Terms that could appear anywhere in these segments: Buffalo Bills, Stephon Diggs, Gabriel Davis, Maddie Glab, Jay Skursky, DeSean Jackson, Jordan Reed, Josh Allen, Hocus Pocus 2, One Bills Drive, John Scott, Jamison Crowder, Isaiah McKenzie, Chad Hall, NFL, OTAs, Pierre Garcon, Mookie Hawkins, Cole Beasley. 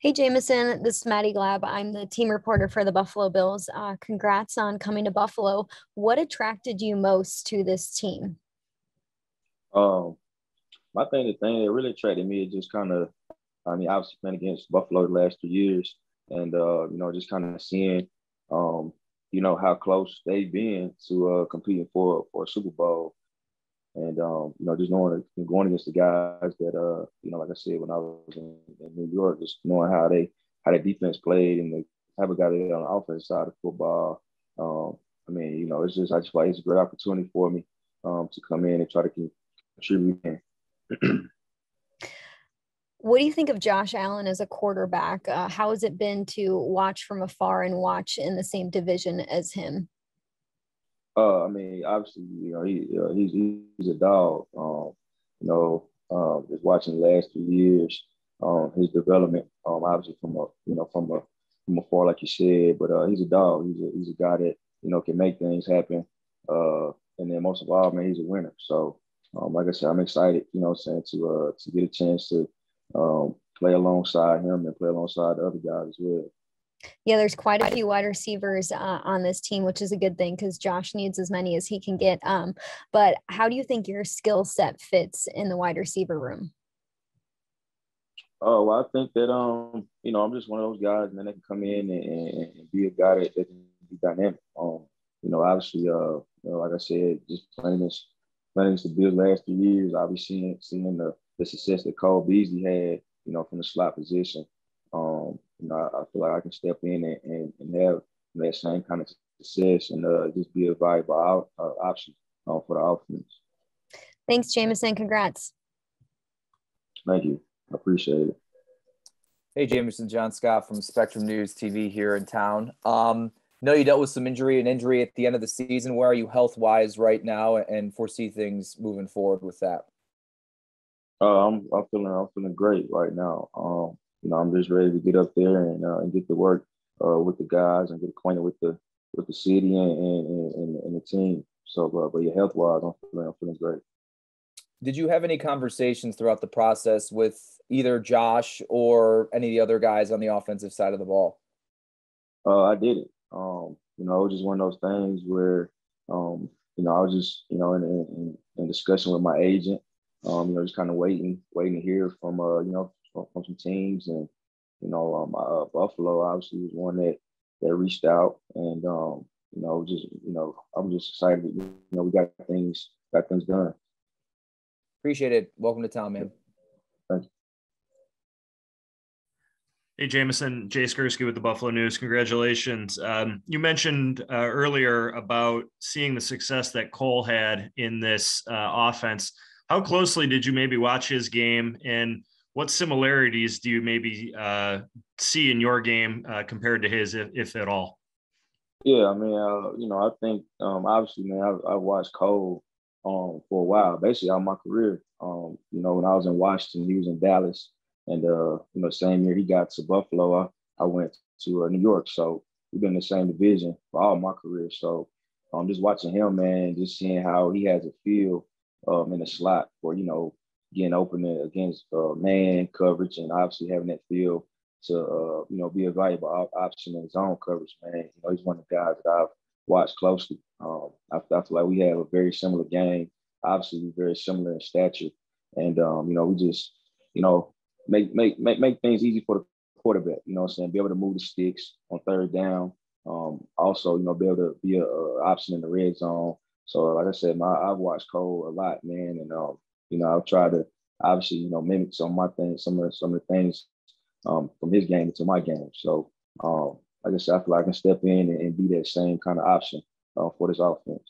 Hey, Jamison, this is Maddie Glab. I'm the team reporter for the Buffalo Bills. Congrats on coming to Buffalo. What attracted you most to this team? The thing that really attracted me is just kind of, obviously playing against Buffalo the last 2 years and, just kind of seeing, how close they've been to competing for a Super Bowl. And, just knowing going against the guys that, like I said, when I was in New York, just knowing how their defense played and the type of guy they had on the offense side of football. I just feel like it's a great opportunity for me to come in and try to contribute in. What do you think of Josh Allen as a quarterback? How has it been to watch from afar and watch in the same division as him? Obviously, he's a dog. Just watching the last 3 years, his development, obviously from afar, like you said. But he's a dog. He's a guy that can make things happen. And then most of all, man, he's a winner. So, like I said, I'm excited. To get a chance to play alongside him and play alongside the other guys as well. Yeah, there's quite a few wide receivers on this team, which is a good thing because Josh needs as many as he can get. But how do you think your skill set fits in the wide receiver room? Oh, well, I think that, I'm just one of those guys, man, that can come in and be a guy that can be dynamic. Obviously, like I said, just playing this the Bills last 3 years, obviously seeing the success that Cole Beasley had, from the slot position. I feel like I can step in and have that same kind of success and just be a valuable option for the offense. Thanks, Jamison. Congrats. Thank you. I appreciate it. Hey, Jamison, John Scott from Spectrum News TV here in town. I know you dealt with some injury at the end of the season. Where are you health-wise right now and foresee things moving forward with that? I'm feeling great right now. I'm just ready to get up there and get to work with the guys and get acquainted with the city and the team. So, but yeah, health-wise, I'm feeling great. Did you have any conversations throughout the process with either Josh or any of the other guys on the offensive side of the ball? I didn't. It was just one of those things where, I was just, in discussion with my agent, just kind of waiting to hear from, from some teams, and Buffalo obviously was one that reached out, and I'm just excited. We got things done. Appreciate it. Welcome to town, man. Thank you. Hey, Jamison, Jay Skursky with the Buffalo News. Congratulations. You mentioned earlier about seeing the success that Cole had in this offense. How closely did you maybe watch his game, and what similarities do you maybe see in your game compared to his, if at all? Yeah, I think obviously, man, I watched Cole for a while, basically all my career. When I was in Washington, he was in Dallas, and same year he got to Buffalo, I went to New York. So we've been in the same division for all my career. So just watching him, man, just seeing how he has a feel in the slot for getting open against man coverage, and obviously having that feel to be a valuable option in his own coverage, man. He's one of the guys that I've watched closely. I feel like we have a very similar game. Obviously, we're very similar in stature, and we just make things easy for the quarterback. Be able to move the sticks on third down. Also, be able to be an option in the red zone. So, like I said, I've watched Cole a lot, man, and I've tried to obviously, mimic some of the things from his game to my game. So, like I said, I feel like I can step in and be that same kind of option for this offense.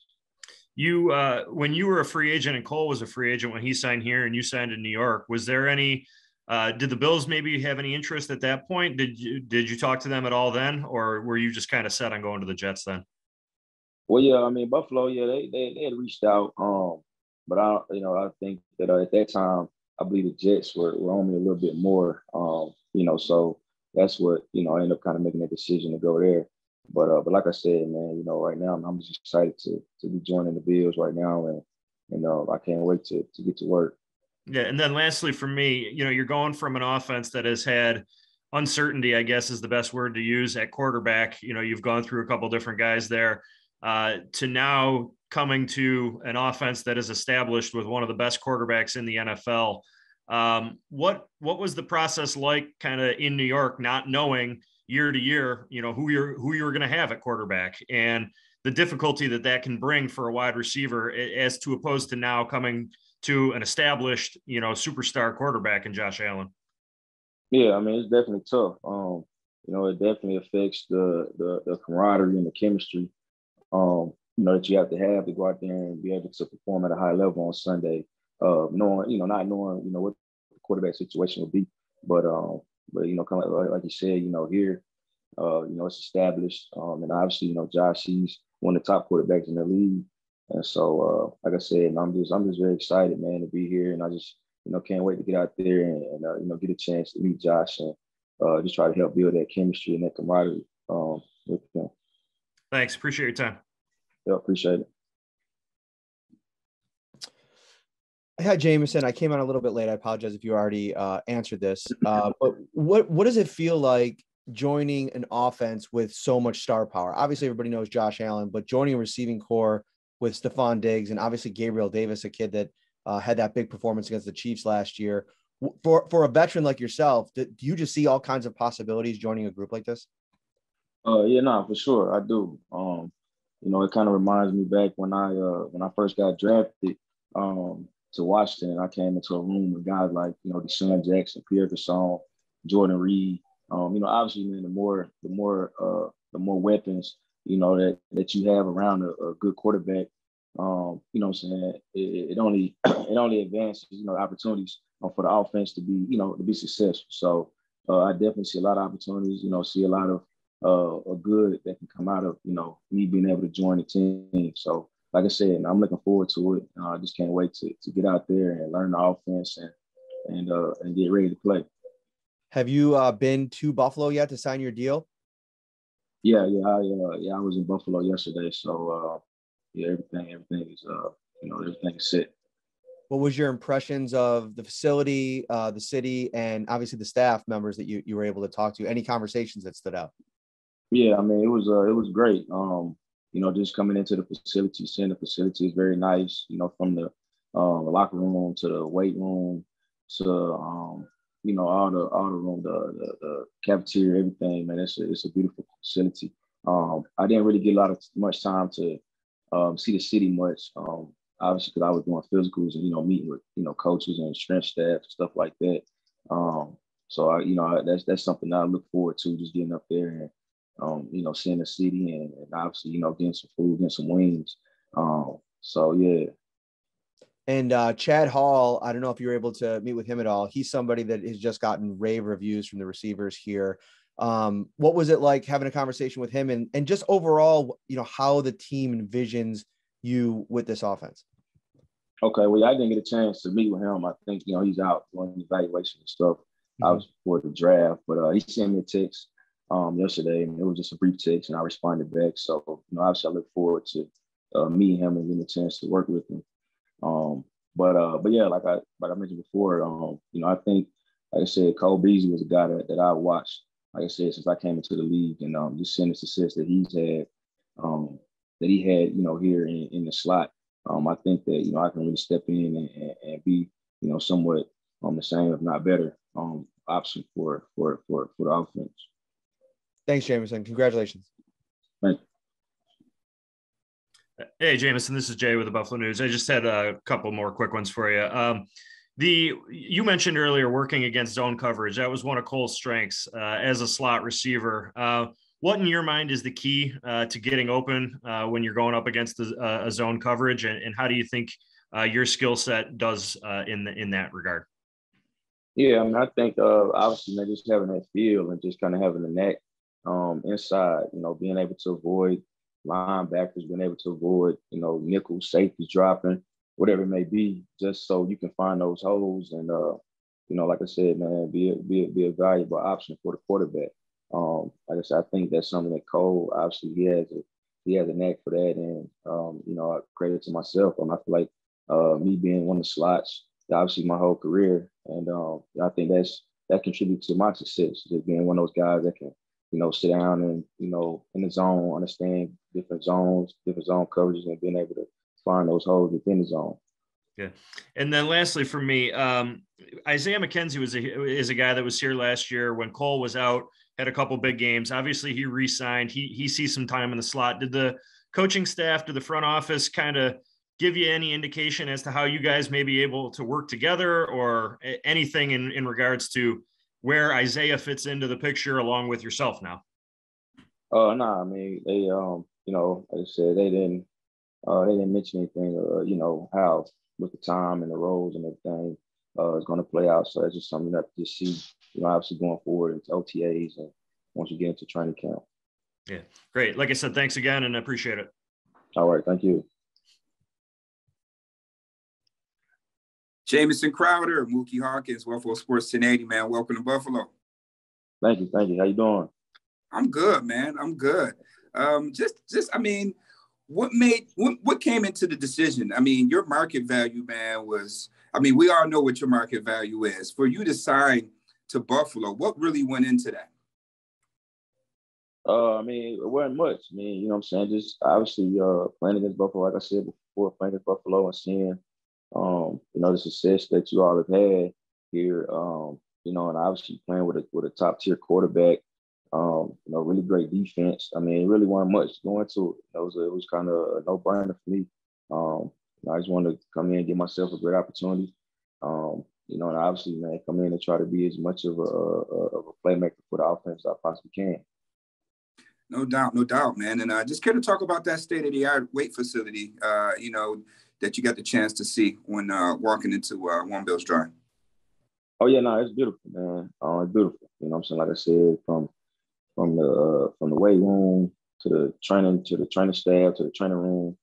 You, when you were a free agent and Cole was a free agent when he signed here and you signed in New York, was there any? Did the Bills maybe have any interest at that point? Did you talk to them at all then, or were you just kind of set on going to the Jets then? Well, yeah, Buffalo, yeah, they had reached out. But I think that at that time, I believe the Jets were on me a little bit more, so that's what, I ended up kind of making that decision to go there. But like I said, man, right now, I'm just excited to be joining the Bills right now. And I can't wait to get to work. Yeah. And then lastly, for me, you're going from an offense that has had uncertainty, I guess, is the best word to use at quarterback. You know, you've gone through a couple different guys there to now coming to an offense that is established with one of the best quarterbacks in the NFL. What was the process like kind of in New York, not knowing year to year, you know, who you're going to have at quarterback and the difficulty that that can bring for a wide receiver as to opposed to now coming to an established, you know, superstar quarterback in Josh Allen? Yeah, I mean, it's definitely tough. You know, it definitely affects the camaraderie and the chemistry, you know, that you have to go out there and be able to perform at a high level on Sunday, not knowing, you know, what the quarterback situation would be. But you know, kind of like you said, you know, here, you know, it's established. And obviously, you know, Josh, he's one of the top quarterbacks in the league. And so, like I said, I'm just very excited, man, to be here. And I just, you know, can't wait to get out there and you know, get a chance to meet Josh and just try to help build that chemistry and that camaraderie with him. Thanks. Appreciate your time. Yeah, appreciate it. Hi, Jamison. I came on a little bit late. I apologize if you already answered this. But what does it feel like joining an offense with so much star power? Obviously, everybody knows Josh Allen, but joining a receiving core with Stephon Diggs and obviously Gabriel Davis, a kid that had that big performance against the Chiefs last year. For a veteran like yourself, do you just see all kinds of possibilities joining a group like this? For sure, I do. You know, it kind of reminds me back when I first got drafted to Washington. I came into a room with guys like, you know, DeSean Jackson, Pierre Garcon, Jordan Reed. You know, obviously, man, the more weapons, you know, that you have around a good quarterback, you know what I'm saying, it only advances, you know, opportunities for the offense to be, you know, to be successful. So I definitely see a lot of opportunities, you know, see a lot of a good that can come out of, you know, me being able to join the team. So like I said, I'm looking forward to it. I just can't wait to get out there and learn the offense and get ready to play. Have you been to Buffalo yet to sign your deal? I was in Buffalo yesterday. So everything is you know, everything's set. What was your impressions of the facility, the city, and obviously the staff members that you were able to talk to? Any conversations that stood out? Yeah, I mean, it was great. You know, just coming into the facility, seeing the facility is very nice. You know, from the locker room to the weight room to you know, all the room, the cafeteria, everything. Man, it's a beautiful facility. I didn't really get much time to see the city much. Obviously, because I was doing physicals and, you know, meeting with, you know, coaches and strength staff, stuff like that. So that's something I look forward to, just getting up there and, you know, seeing the city and obviously, you know, getting some food, getting some wings. So, yeah. And Chad Hall, I don't know if you were able to meet with him at all. He's somebody that has just gotten rave reviews from the receivers here. What was it like having a conversation with him and just overall, you know, how the team envisions you with this offense? Okay, well, I didn't get a chance to meet with him. I think, you know, he's out doing evaluation and stuff. Mm-hmm. I was before the draft, but he sent me a text yesterday, and it was just a brief text, and I responded back. So, you know, obviously I look forward to meeting him and getting a chance to work with him. But yeah, like I mentioned before, you know, I think, like I said, Cole Beasley was a guy that I watched, like I said, since I came into the league, and just seeing the success that he's had, you know, here in the slot. I think that, you know, I can really step in and be, you know, somewhat the same, if not better, option for the offense. Thanks, Jamison. Congratulations. Thank you. Hey, Jamison, this is Jay with the Buffalo News. I just had a couple more quick ones for you. You mentioned earlier working against zone coverage. That was one of Cole's strengths as a slot receiver. What in your mind is the key to getting open when you're going up against a zone coverage, and how do you think your skill set does in that regard? Yeah, I mean, I think obviously, man, just having that feel and just kind of having the knack inside, you know, being able to avoid linebackers, being able to avoid, you know, nickel safeties dropping, whatever it may be, just so you can find those holes and, you know, like I said, man, be a valuable option for the quarterback. Like I said, I think that's something that Cole, obviously, he has a knack for that. And, you know, credit to myself. I feel like me being one of the slots, obviously, my whole career. And I think that's that contributes to my success, just being one of those guys that can, you know, sit down and, you know, in the zone, understand different zones, different zone coverages, and being able to find those holes within the zone. Yeah. And then lastly for me, Isaiah McKenzie is a guy that was here last year when Cole was out, had a couple big games. Obviously he re-signed. He sees some time in the slot. Did the coaching staff, did the front office kind of give you any indication as to how you guys may be able to work together or anything in regards to where Isaiah fits into the picture along with yourself now? No, I mean, they, you know, like I said, they didn't mention anything, you know, how with the time and the roles and everything is going to play out. So that's just something that you see, you know, obviously going forward into OTAs and once you get into training camp. Yeah, great. Like I said, thanks again, and I appreciate it. All right, thank you. Jamison Crowder, Mookie Hawkins, Buffalo Sports 1080, man. Welcome to Buffalo. Thank you, thank you. How you doing? I'm good, man. I'm good. I mean, what came into the decision? I mean, your market value, man, was, I mean, we all know what your market value is. For you to sign to Buffalo, what really went into that? I mean, it wasn't much. I mean, you know what I'm saying? Just obviously playing against Buffalo, like I said before, playing against Buffalo and seeing, you know, the success that you all have had here, you know, and obviously playing with a top-tier quarterback, you know, really great defense. I mean, it really wasn't much going to it. It was kind of a no-brainer for me. You know, I just wanted to come in and give myself a great opportunity. You know, and obviously, man, come in and try to be as much of a playmaker for the offense as I possibly can. No doubt, man. And just care to talk about that state-of-the-art weight facility, you know, that you got the chance to see when walking into One Bills Drive? Oh, yeah, no, it's beautiful, man. It's beautiful. You know what I'm saying? Like I said, from the weight room to the training staff to the training room,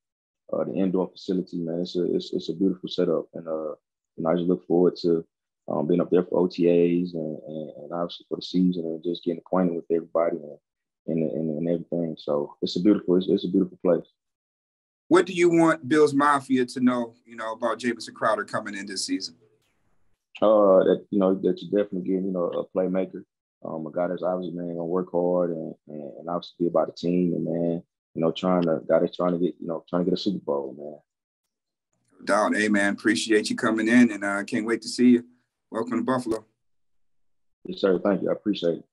the indoor facility, man, it's a beautiful setup. And and I just look forward to being up there for OTAs and obviously for the season and just getting acquainted with everybody and everything. So it's a beautiful place. What do you want Bills Mafia to know, you know, about Jamison Crowder coming in this season? That, you know, that you definitely get, you know, a playmaker, a guy that's obviously, man, gonna work hard and obviously be about the team and, man, you know, trying to get a Super Bowl, man. No doubt. Hey, man, appreciate you coming in, and I can't wait to see you. Welcome to Buffalo. Yes, sir. Thank you. I appreciate it.